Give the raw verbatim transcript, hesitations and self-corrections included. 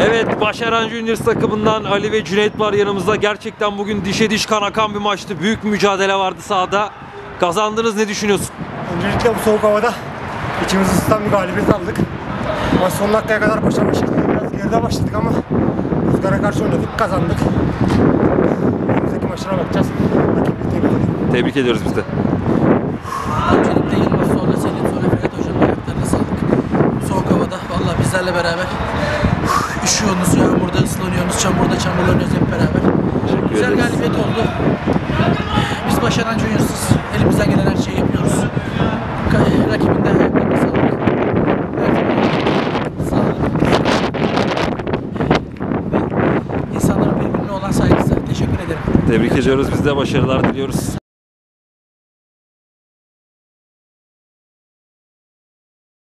Evet, Başaran Junior takımından Ali ve Cüneyt var yanımızda. Gerçekten bugün dişe diş kan akan bir maçtı. Büyük mücadele vardı sahada. Kazandınız, ne düşünüyorsun? Öncelikle bu soğuk havada içimizi ısıtan bir galibiyet aldık. Maç son dakikaya kadar başarmıştık. Biraz geride başladık ama Rüzgar'a karşı oynadık, kazandık. Önümüzdeki maçlara bakacağız. Rakibini tebrik ediyoruz. Tebrik ediyoruz biz de. Öncelikle Yılmaz, sonra Selim, sonra Ferhat Hoca'nın ayaklarına sağlık. Soğuk havada valla bizlerle beraber üşüyorsunuz, yağmurda ıslanıyorsunuz, çamurda çamurlanıyoruz hep beraber. Güzel galibiyet oldu. Biz Başaran Junior'sız. Elimizden gelen her şeyi yapıyoruz. Rakibin de ayaklarına sağlık. İnsanların birbirine olan saygısı. Teşekkür ederim. Tebrik ediyoruz. Biz de başarılar diliyoruz.